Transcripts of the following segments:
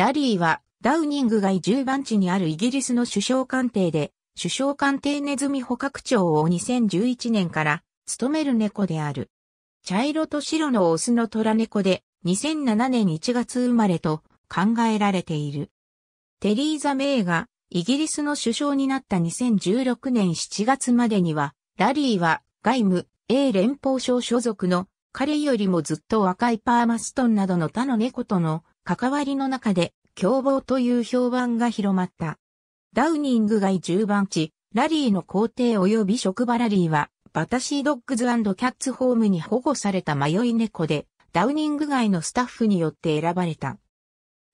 ラリーはダウニング街10番地にあるイギリスの首相官邸で、首相官邸ネズミ捕獲長を2011年から務める猫である。茶色と白のオスの虎猫で2007年1月生まれと考えられている。テリーザ・メイがイギリスの首相になった2016年7月までには、ラリーは外務英連邦省所属の彼よりもずっと若いパーマストンなどの他の猫との関わりの中で凶暴という評判が広まった。ダウニング街10番地、ラリーの公邸及び職場ラリーは、バタシードッグズ&キャッツホームに保護された迷い猫で、ダウニング街のスタッフによって選ばれた。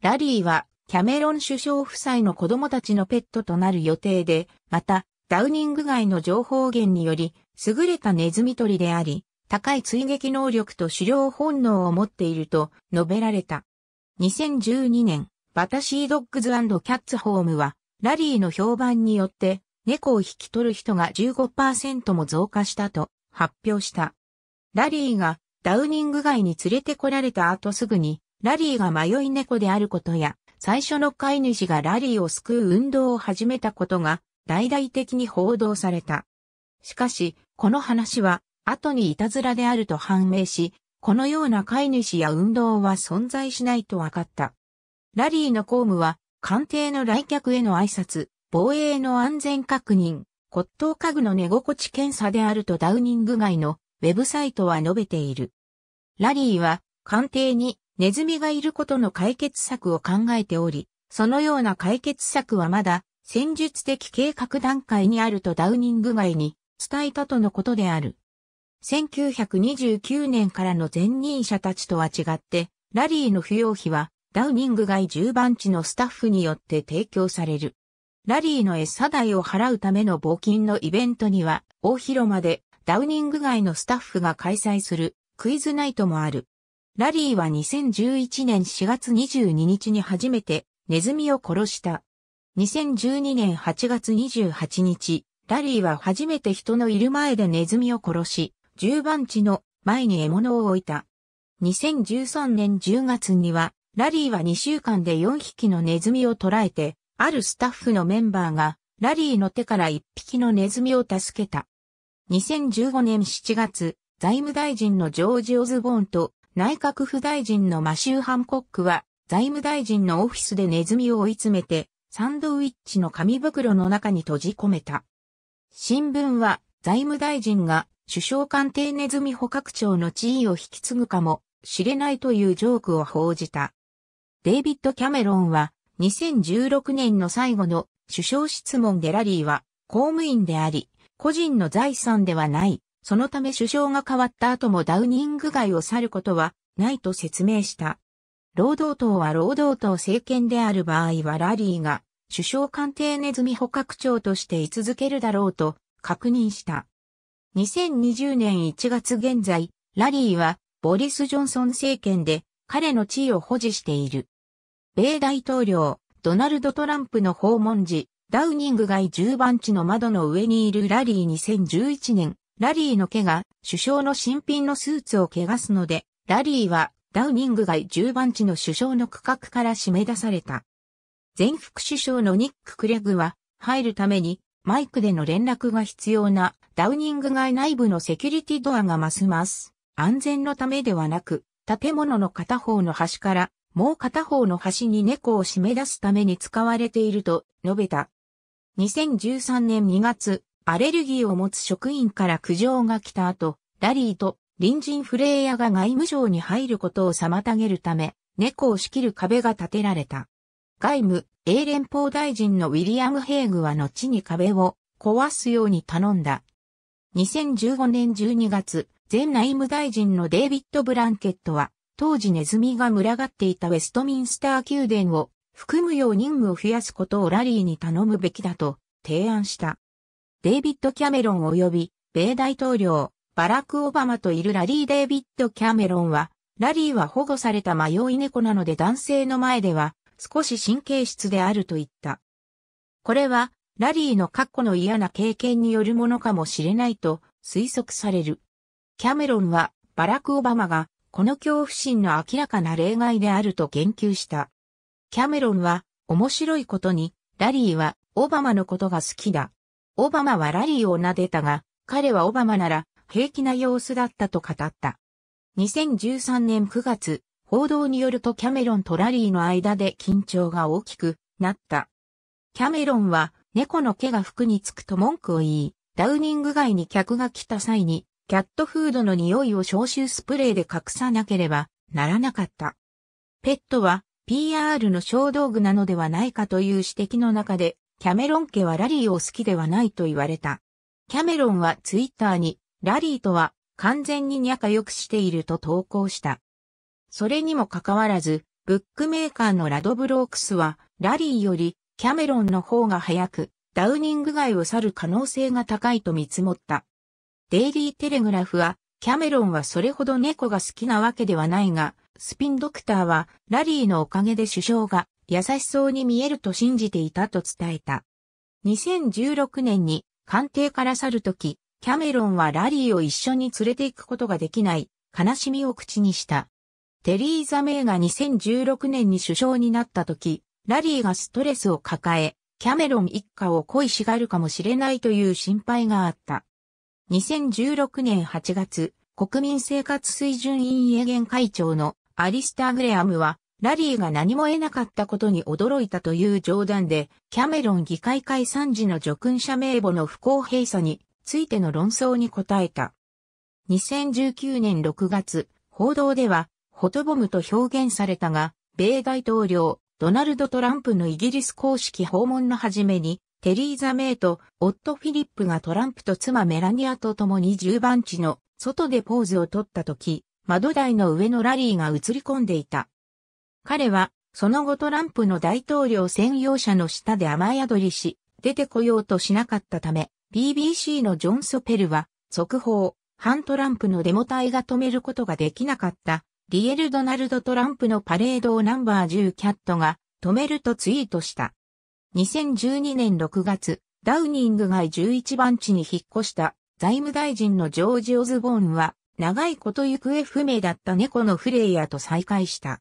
ラリーは、キャメロン首相夫妻の子供たちのペットとなる予定で、また、ダウニング街の情報源により、優れたネズミ捕りであり、高い追撃能力と狩猟本能を持っていると述べられた。2012年、バタシードッグズ&キャッツホームは、ラリーの評判によって、猫を引き取る人が 15% も増加したと発表した。ラリーがダウニング街に連れてこられた後すぐに、ラリーが迷い猫であることや、最初の飼い主がラリーを救う運動を始めたことが、大々的に報道された。しかし、この話は、後にいたずらであると判明し、このような飼い主や運動は存在しないと分かった。ラリーの公務は、官邸の来客への挨拶、防衛の安全確認、骨董家具の寝心地検査であるとダウニング街のウェブサイトは述べている。ラリーは官邸にネズミがいることの解決策を考えており、そのような解決策はまだ戦術的計画段階にあるとダウニング街に伝えたとのことである。1929年からの前任者たちとは違って、ラリーの扶養費はダウニング街10番地のスタッフによって提供される。ラリーの餌代を払うための募金のイベントには、大広間でダウニング街のスタッフが開催するクイズナイトもある。ラリーは2011年4月22日に初めてネズミを殺した。2012年8月28日、ラリーは初めて人のいる前でネズミを殺し、10番地の前に獲物を置いた。2013年10月には、ラリーは2週間で4匹のネズミを捕らえて、あるスタッフのメンバーが、ラリーの手から1匹のネズミを助けた。2015年7月、財務大臣のジョージ・オズボーンと内閣府大臣のマシュー・ハンコックは、財務大臣のオフィスでネズミを追い詰めて、サンドウィッチの紙袋の中に閉じ込めた。新聞は、財務大臣が首相官邸ネズミ捕獲長の地位を引き継ぐかもしれないというジョークを報じた。デイビッド・キャメロンは2016年の最後の首相質問でラリーは公務員であり、個人の財産ではない。そのため首相が変わった後もダウニング街を去ることはないと説明した。労働党は労働党政権である場合はラリーが首相官邸ネズミ捕獲長として居続けるだろうと確認した。2020年1月現在、ラリーはボリス・ジョンソン政権で彼の地位を保持している。米大統領、ドナルド・トランプの訪問時、ダウニング街10番地の窓の上にいるラリー2011年、ラリーの毛が首相の新品のスーツを汚すので、ラリーはダウニング街10番地の首相の区画から締め出された。前副首相のニック・クレグは入るためにマイクでの連絡が必要なダウニング街内部のセキュリティドアがますます安全のためではなく、建物の片方の端からもう片方の端に猫を締め出すために使われていると述べた。2013年2月、アレルギーを持つ職員から苦情が来た後、ラリーと隣人フレイヤが外務省に入ることを妨げるため、猫を仕切る壁が建てられた。外務、英連邦大臣のウィリアム・ヘイグは後に壁を壊すように頼んだ。2015年12月、前内務大臣のデイビッド・ブランケットは、当時ネズミが群がっていたウェストミンスター宮殿を含むよう任務を増やすことをラリーに頼むべきだと提案した。デイビッド・キャメロン及び米大統領バラク・オバマといるラリー・デイビッド・キャメロンは、ラリーは保護された迷い猫なので男性の前では少し神経質であると言った。これはラリーの過去の嫌な経験によるものかもしれないと推測される。キャメロンはバラク・オバマがこの恐怖心の明らかな例外であると言及した。キャメロンは、面白いことに、ラリーはオバマのことが好きだ。オバマはラリーを撫でたが、彼はオバマなら平気な様子だったと語った。2013年9月、報道によるとキャメロンとラリーの間で緊張が大きくなった。キャメロンは猫の毛が服につくと文句を言い、ダウニング街に客が来た際に、キャットフードの匂いを消臭スプレーで隠さなければならなかった。ペットは PR の小道具なのではないかという指摘の中で、キャメロン家はラリーを好きではないと言われた。キャメロンはツイッターに、ラリーとは完全に仲良くしていると投稿した。それにもかかわらず、ブックメーカーのラドブロークスは、ラリーよりキャメロンの方が早く、ダウニング街を去る可能性が高いと見積もった。デイリーテレグラフは、キャメロンはそれほど猫が好きなわけではないが、スピンドクターは、ラリーのおかげで首相が優しそうに見えると信じていたと伝えた。2016年に、官邸から去るとき、キャメロンはラリーを一緒に連れて行くことができない、悲しみを口にした。テリーザ・メイが2016年に首相になったとき、ラリーがストレスを抱え、キャメロン一家を恋しがるかもしれないという心配があった。2016年8月、国民生活水準委員会会長のアリスター・グレアムは、ラリーが何も得なかったことに驚いたという冗談で、キャメロン議会解散時の叙勲者名簿の不公平さについての論争に答えた。2019年6月、報道では、フォトボムと表現されたが、米大統領、ドナルド・トランプのイギリス公式訪問の初めに、テリーザ・メイと夫フィリップがトランプと妻メラニアと共に10番地の外でポーズを取ったとき、窓台の上のラリーが映り込んでいた。彼は、その後トランプの大統領専用車の下で雨宿りし、出てこようとしなかったため、BBC のジョン・ソペルは、速報、反トランプのデモ隊が止めることができなかった、リエル・ドナルド・トランプのパレードをNo.10キャットが止めるとツイートした。2012年6月、ダウニング街11番地に引っ越した財務大臣のジョージ・オズボーンは、長いこと行方不明だった猫のフレイヤと再会した。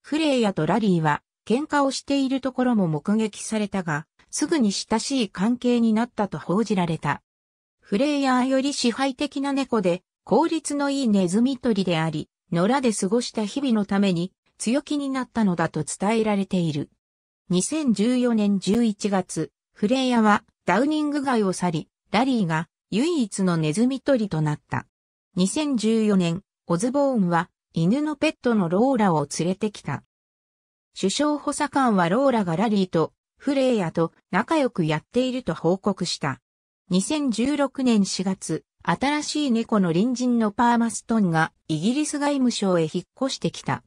フレイヤとラリーは、喧嘩をしているところも目撃されたが、すぐに親しい関係になったと報じられた。フレイヤーより支配的な猫で、効率のいいネズミ捕りであり、野良で過ごした日々のために、強気になったのだと伝えられている。2014年11月、フレイヤはダウニング街を去り、ラリーが唯一のネズミ捕りとなった。2014年、オズボーンは犬のペットのローラを連れてきた。首相補佐官はローラがラリーとフレイヤと仲良くやっていると報告した。2016年4月、新しい猫の隣人のパーマストンがイギリス外務省へ引っ越してきた。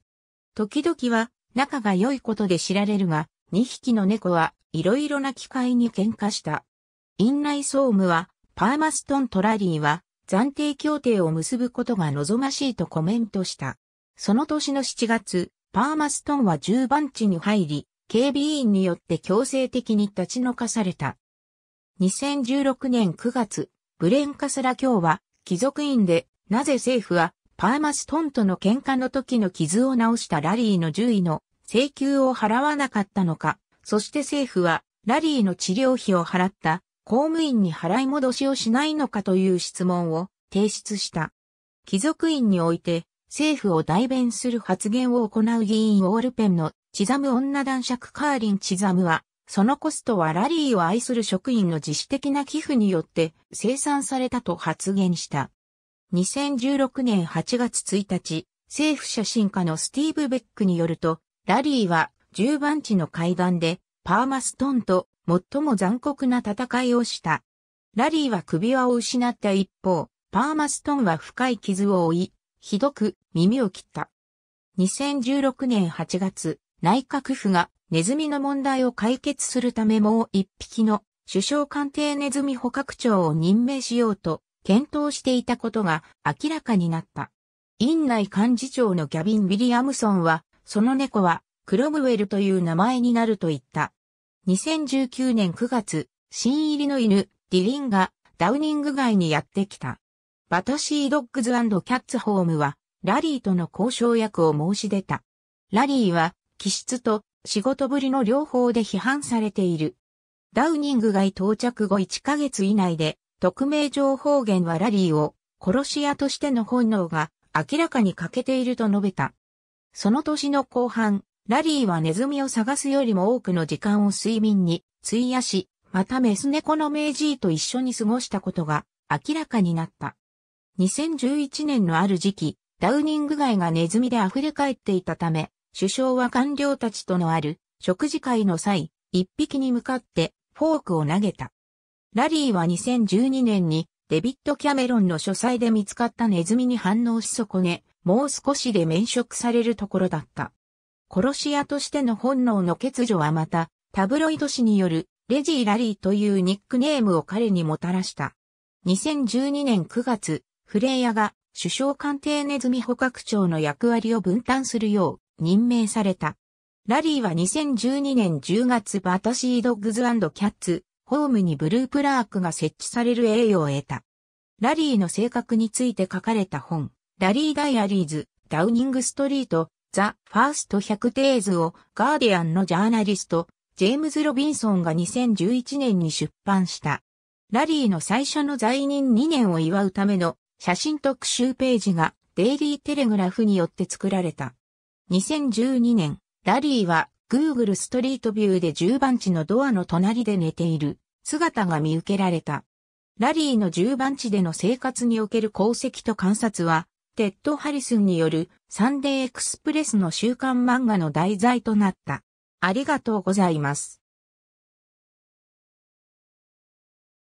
時々は仲が良いことで知られるが、2匹の猫はいろいろな機会に喧嘩した。院内総務はパーマストンとラリーは暫定協定を結ぶことが望ましいとコメントした。その年の7月、パーマストンは10番地に入り、警備員によって強制的に立ち退かされた。2016年9月、ブレンカスラ卿は貴族院で、なぜ政府はパーマストンとの喧嘩の時の傷を治したラリーの獣医の請求を払わなかったのか、そして政府はラリーの治療費を払った公務員に払い戻しをしないのかという質問を提出した。貴族院において政府を代弁する発言を行う議員オールペンのチザム女男爵カーリン・チザムは、そのコストはラリーを愛する職員の自主的な寄付によって生産されたと発言した。2016年8月1日、政府写真家のスティーブ・ベックによると、ラリーは10番地の階段でパーマストンと最も残酷な戦いをした。ラリーは首輪を失った一方、パーマストンは深い傷を負い、ひどく耳を切った。2016年8月、内閣府がネズミの問題を解決するためもう一匹の首相官邸ネズミ捕獲長を任命しようと検討していたことが明らかになった。院内幹事長のギャビン・ウィリアムソンは、その猫はクロムウェルという名前になると言った。2019年9月、新入りの犬、ディリンがダウニング街にやってきた。バタシードッグズ&キャッツホームは、ラリーとの交渉役を申し出た。ラリーは、気質と仕事ぶりの両方で批判されている。ダウニング街到着後1ヶ月以内で、匿名情報源はラリーを殺し屋としての本能が明らかに欠けていると述べた。その年の後半、ラリーはネズミを探すよりも多くの時間を睡眠に費やし、またメス猫のメイジーと一緒に過ごしたことが明らかになった。2011年のある時期、ダウニング街がネズミで溢れ返っていたため、首相は官僚たちとのある食事会の際、一匹に向かってフォークを投げた。ラリーは2012年にデビッド・キャメロンの書斎で見つかったネズミに反応し損ね、もう少しで免職されるところだった。殺し屋としての本能の欠如はまた、タブロイド紙によるレジー・ラリーというニックネームを彼にもたらした。2012年9月、フレイヤが首相官邸ネズミ捕獲長の役割を分担するよう任命された。ラリーは2012年10月バタシー・ドッグズ&キャッツ、ホームにブループラークが設置される栄誉を得た。ラリーの性格について書かれた本、ラリー・ダイアリーズ、ダウニング・ストリート、ザ・ファースト100テーズをガーディアンのジャーナリスト、ジェームズ・ロビンソンが2011年に出版した。ラリーの最初の在任2年を祝うための写真特集ページがデイリー・テレグラフによって作られた。2012年、ラリーはGoogle ストリートビューで10番地のドアの隣で寝ている姿が見受けられた。ラリーの10番地での生活における功績と観察は、テッド・ハリスンによるサンデーエクスプレスの週刊漫画の題材となった。ありがとうございます。